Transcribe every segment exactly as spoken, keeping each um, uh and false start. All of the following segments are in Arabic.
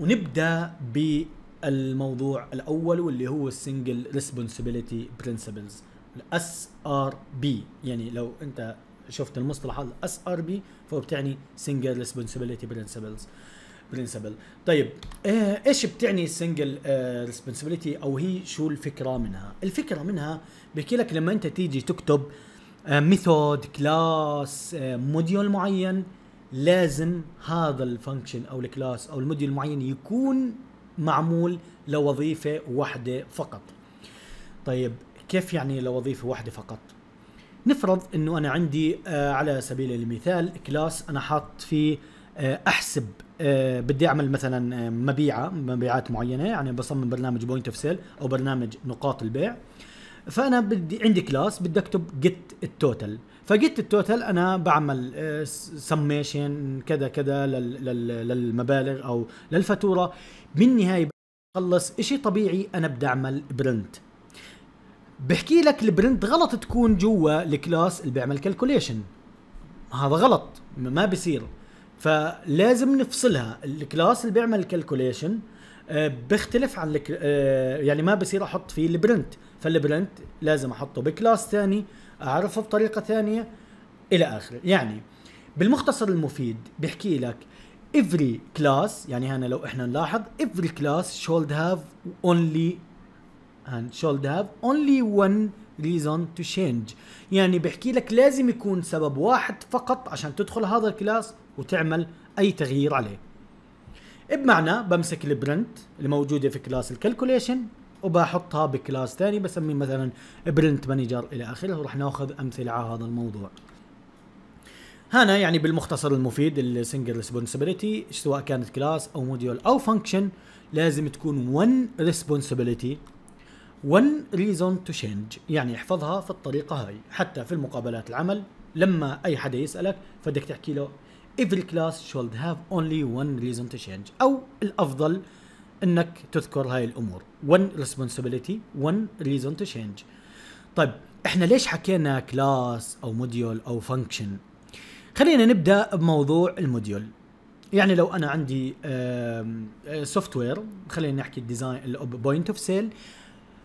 ونبدأ بالموضوع الأول واللي هو Single Responsibility Principles الأس آر بي. يعني لو أنت شفت المصطلح هذا الأس آر بي فهو بتعني Single Responsibility Principles Principle. طيب إيش بتعني Single Responsibility أو هي شو الفكرة منها؟ الفكرة منها بيحكي لك لما أنت تيجي تكتب ميثود كلاس موديول معين لازم هذا الفانكشن او الكلاس او الموديول المعين يكون معمول لوظيفه واحده فقط. طيب كيف يعني لوظيفه واحده فقط؟ نفرض انه انا عندي على سبيل المثال كلاس انا حاط فيه احسب، بدي اعمل مثلا مبيعه مبيعات معينه، يعني بصمم برنامج بوينت اوف سيل او برنامج نقاط البيع. فانا بدي عندي كلاس بدي اكتب جيت التوتال، فجيت التوتال انا بعمل سميشن كذا كذا للمبالغ او للفاتوره، بالنهايه بخلص شيء طبيعي انا بدي اعمل برنت. بحكي لك البرنت غلط تكون جوا الكلاس اللي بيعمل كالكوليشن، هذا غلط ما بيصير، فلازم نفصلها. الكلاس اللي بيعمل كالكوليشن بيختلف عن الك... يعني ما بصير احط فيه البرنت، فالبرنت لازم احطه بكلاس ثاني اعرفه بطريقه ثانيه الى اخره. يعني بالمختصر المفيد بحكي لك every class، يعني هنا لو احنا نلاحظ every class should have only and should have only one reason to change، يعني بحكي لك لازم يكون سبب واحد فقط عشان تدخل هذا الكلاس وتعمل اي تغيير عليه. بمعنى بمسك البرنت الموجوده في كلاس الكالكوليشن وبحطها بكلاس ثاني بسميه مثلا برنت مانجر الى اخره، وراح ناخذ امثله على هذا الموضوع. هنا يعني بالمختصر المفيد السنجل ريسبونسبيلتي سواء كانت كلاس او موديول او فانكشن لازم تكون one responsibility one reason to change، يعني احفظها في الطريقه هاي. حتى في المقابلات العمل لما اي حدا يسالك فبدك تحكي له every class should have only one reason to change، أو الأفضل أنك تذكر هاي الأمور one responsibility one reason to change. طيب إحنا ليش حكينا كلاس أو موديول أو فانكشن؟ خلينا نبدأ بموضوع الموديول. يعني لو أنا عندي سوفت وير، خلينا نحكي الديزاين بوينت أوف سيل،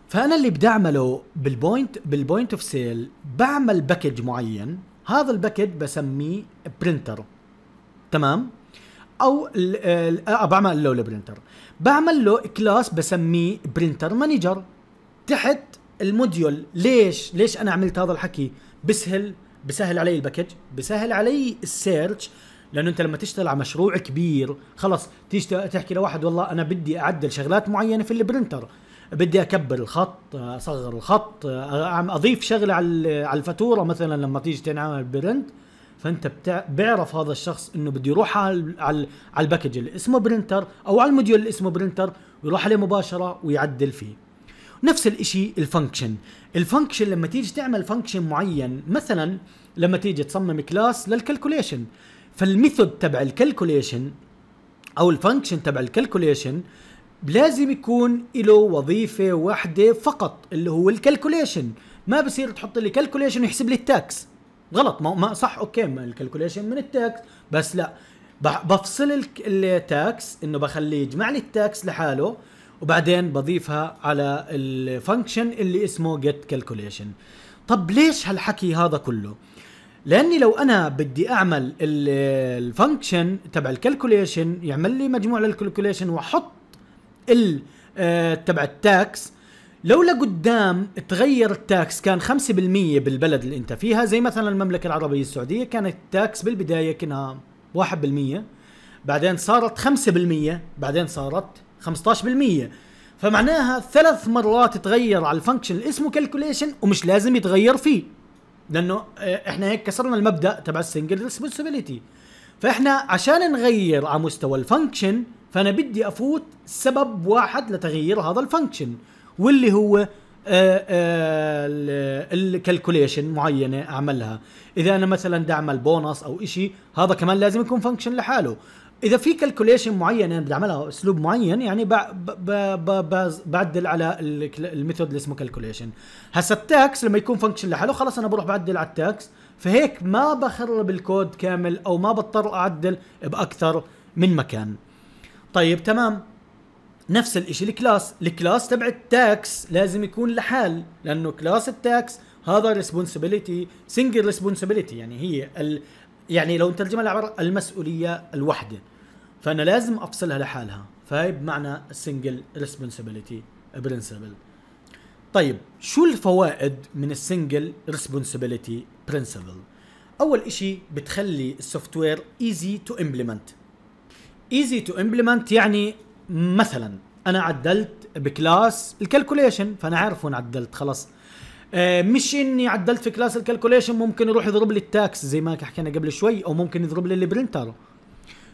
فأنا اللي بدي أعمله بالبوينت بالبوينت أوف سيل بعمل باكج معين، هذا الباكج بسميه برينتر، تمام؟ او بعمل له البرنتر، بعمل له كلاس بسميه برنتر مانجر تحت الموديول. ليش ليش انا عملت هذا الحكي؟ بسهل بسهل علي الباكج، بسهل علي السيرش، لانه انت لما تشتغل على مشروع كبير خلص تيجي تحكي لواحد والله انا بدي اعدل شغلات معينه في البرنتر، بدي اكبر الخط، اصغر الخط، اضيف شغله على على الفاتوره مثلا لما تيجي تعمل برنت، فانت بتع... بيعرف هذا الشخص انه بده يروح على على الباكج اللي اسمه برنتر او على الموديول اللي اسمه برنتر ويروح عليه مباشره ويعدل فيه. نفس الشيء الفانكشن، الفانكشن لما تيجي تعمل فانكشن معين، مثلا لما تيجي تصمم كلاس للكالكوليشن، فالميثود تبع الكالكوليشن او الفانكشن تبع الكالكوليشن لازم يكون له وظيفه واحده فقط اللي هو الكالكوليشن، ما بصير تحط لي كالكوليشن ويحسب لي التاكس، غلط. ما صح اوكي الكالكوليشن من التاكس، بس لا بفصل التاكس انه بخليه يجمع لي التاكس لحاله وبعدين بضيفها على الفانكشن اللي اسمه جيت كالكوليشن. طب ليش هالحكي هذا كله؟ لاني لو انا بدي اعمل الفانكشن تبع الكالكوليشن يعمل لي مجموع للكالكوليشن واحط ال تبع التاكس، لو لقدام تغير التاكس كان خمسة بالمية بالبلد اللي انت فيها، زي مثلا المملكة العربية السعودية كانت التاكس بالبداية كانها واحد بالمية، بعدين صارت خمسة بالمية، بعدين صارت خمسة عشر بالمية، فمعناها ثلاث مرات تغير على الفانكشن اللي اسمه كالكوليشن ومش لازم يتغير فيه، لانه احنا هيك كسرنا المبدأ تبع السنجل ريسبونسبيلتي. فاحنا عشان نغير على مستوى الفانكشن فانا بدي افوت سبب واحد لتغيير هذا الفانكشن واللي هو الكالكوليشن معينه اعملها. اذا انا مثلا بدي اعمل بونص او شيء هذا كمان لازم يكون فانكشن لحاله، اذا في كالكوليشن معينه بدي اعملها اسلوب معين يعني بعدل على الميثود اللي اسمه كالكوليشن. هسا التاكس لما يكون فانكشن لحاله خلاص انا بروح بعدل على التاكس، فهيك ما بخرب الكود كامل او ما بضطر اعدل باكثر من مكان. طيب تمام. نفس الشيء الكلاس، الكلاس تبع التاكس لازم يكون لحال، لانه كلاس التاكس هذا ريسبونسبيلتي سنجل ريسبونسبيلتي، يعني هي ال... يعني لو نترجمها لعبر المسؤوليه الوحده، فانا لازم افصلها لحالها، فهي بمعنى السنجل ريسبونسبيلتي برنسبل. طيب شو الفوائد من السنجل ريسبونسبيلتي برنسبل؟ اول شيء بتخلي السوفت وير ايزي تو امبلمنت. ايزي تو امبلمنت يعني مثلا انا عدلت بكلاس الكالكوليشن، فانا عارف وين عدلت خلاص، أه مش اني عدلت في كلاس الكالكوليشن ممكن يروح يضرب لي التاكس زي ما حكينا قبل شوي، او ممكن يضرب لي البرنتر،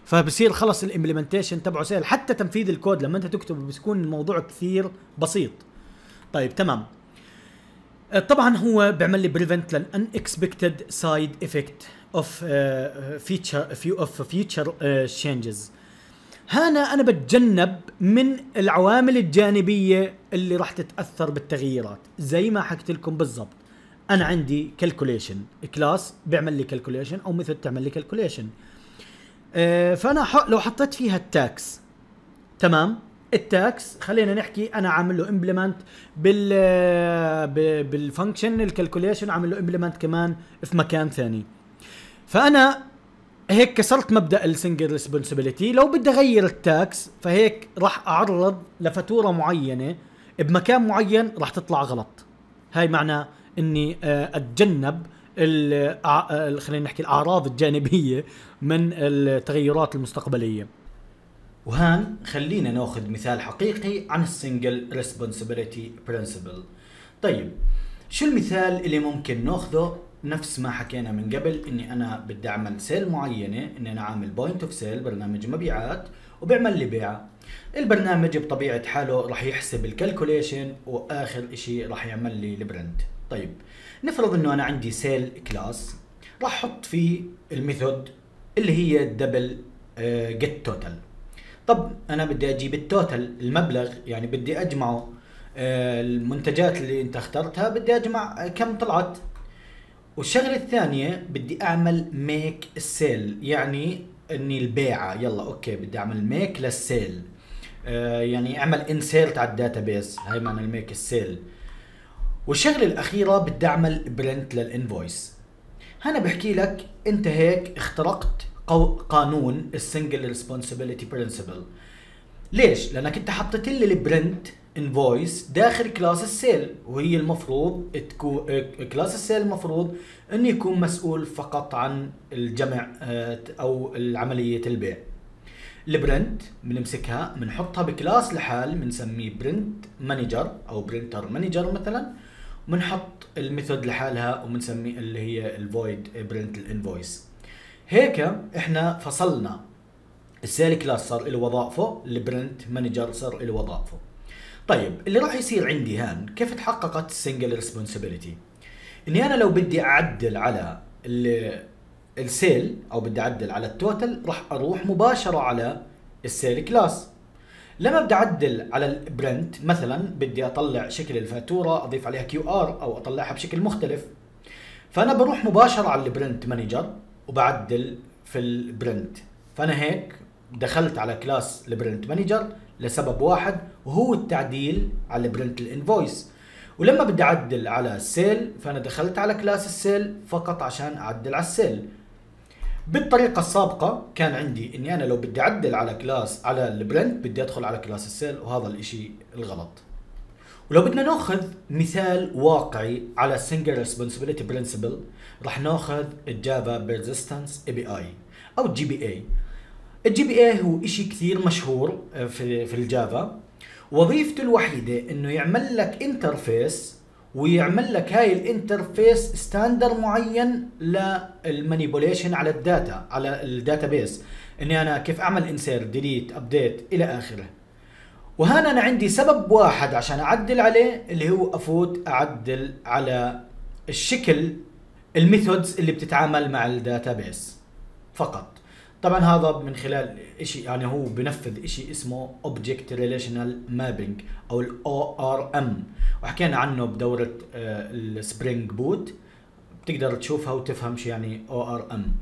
فبصير خلص الامبلمنتيشن تبعه سهل. حتى تنفيذ الكود لما انت تكتبه بيكون الموضوع كثير بسيط. طيب تمام. طبعا هو بيعمل لي بريفنت للان اكسبكتد سايد افكت اوف فيتشر اوف فيوتشر تشينجز. هنا انا بتجنب من العوامل الجانبيه اللي راح تتاثر بالتغييرات، زي ما حكيت لكم بالضبط. انا عندي كالكوليشن، كلاس بيعمل لي كالكوليشن او ميثود تعمل لي كالكوليشن، أه فانا لو حطيت فيها التاكس، تمام، التاكس خلينا نحكي انا عامل له امبلمنت بال بالفانكشن الكالكوليشن، عامل له امبلمنت كمان في مكان ثاني، فانا هيك كسرت مبدا السنجل ريسبونسبيلتي. لو بدي اغير التاكس فهيك راح اعرض لفاتوره معينه بمكان معين راح تطلع غلط، هاي معنى اني اتجنب خلينا نحكي الاعراض الجانبيه من التغيرات المستقبليه. وهان خلينا ناخذ مثال حقيقي عن السنجل ريسبونسبيلتي برنسبل. طيب شو المثال اللي ممكن ناخذه؟ نفس ما حكينا من قبل، اني انا بدي اعمل سيل معينه، اني انا عامل بوينت اوف سيل، برنامج مبيعات، وبيعمل لي بيع. البرنامج بطبيعه حاله راح يحسب الكالكوليشن، واخر شيء راح يعمل لي البرنت. طيب نفرض انه انا عندي سيل كلاس راح احط فيه الميثود اللي هي الدبل جيت توتال. طب انا بدي اجيب التوتال المبلغ، يعني بدي اجمعه، المنتجات اللي انت اخترتها بدي اجمع كم طلعت. والشغله الثانيه بدي اعمل ميك السيل، يعني اني البيعه، يلا اوكي بدي اعمل ميك للسيل، آه يعني اعمل انسيرت على الداتابيس، هاي معنى الميك السيل. والشغله الاخيره بدي اعمل برنت للانفويس. هنا بحكي لك انت هيك اخترقت قانون السنجل ريسبونسبيلتي برنسبل. ليش؟ لانك انت حطيت لي البرنت انفويس داخل كلاس السيل، وهي المفروض تكون كلاس السيل المفروض انه يكون مسؤول فقط عن الجمع او عمليه البيع. البرنت بنمسكها بنحطها بكلاس لحال بنسميه برنت مانجر او برنتر مانجر مثلا، وبنحط الميثود لحالها وبنسميه اللي هي الفويد برنت الانفويس. هيك احنا فصلنا السيل كلاس صار له وظائفه، البرنت مانجر صار له وظائفه. طيب اللي راح يصير عندي هان كيف تحققت السنجل ريسبونسبيلتي؟ اني انا لو بدي اعدل على السيل او بدي اعدل على التوتال راح اروح مباشره على السيل كلاس. لما بدي اعدل على البرنت مثلا بدي اطلع شكل الفاتوره اضيف عليها كيو ار او اطلعها بشكل مختلف، فانا بروح مباشره على البرنت مانجر وبعدل في البرنت. فانا هيك دخلت على كلاس البرنت مانجر لسبب واحد وهو التعديل على برنت الانفويس، ولما بدي اعدل على السيل فانا دخلت على كلاس السيل فقط عشان اعدل على السيل. بالطريقه السابقه كان عندي اني انا لو بدي اعدل على كلاس على البرنت بدي ادخل على كلاس السيل، وهذا الاشي الغلط. ولو بدنا ناخذ مثال واقعي على السنجل ريسبونسبيلتي برنسبل راح ناخذ الجافا بيرزيستنس اي بي اي او جي بي اي. الجي بي اي هو اشي كثير مشهور في في الجافا، وظيفته الوحيده انه يعمل لك انترفيس ويعمل لك هاي الانترفيس ستاندر معين للمانيبوليشن على الداتا على الداتابيس، اني انا كيف اعمل انسير ديليت ابديت الى اخره. وهنا انا عندي سبب واحد عشان اعدل عليه اللي هو افوت اعدل على الشكل الميثودز اللي بتتعامل مع الداتابيس فقط. طبعا هذا من خلال شيء، يعني هو بنفذ شيء اسمه Object Relational Mapping او ال أو آر إم، وحكينا عنه بدورة السبرينج بوت، بتقدر تشوفها وتفهم شو يعني أو آر إم.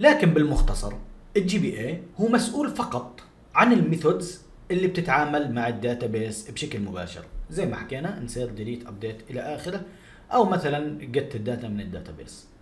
لكن بالمختصر الجي بي اي هو مسؤول فقط عن الميثودز اللي بتتعامل مع الداتابيس بشكل مباشر، زي ما حكينا نسير ديليت ابديت الى اخره، او مثلا جت الداتا من الداتابيس.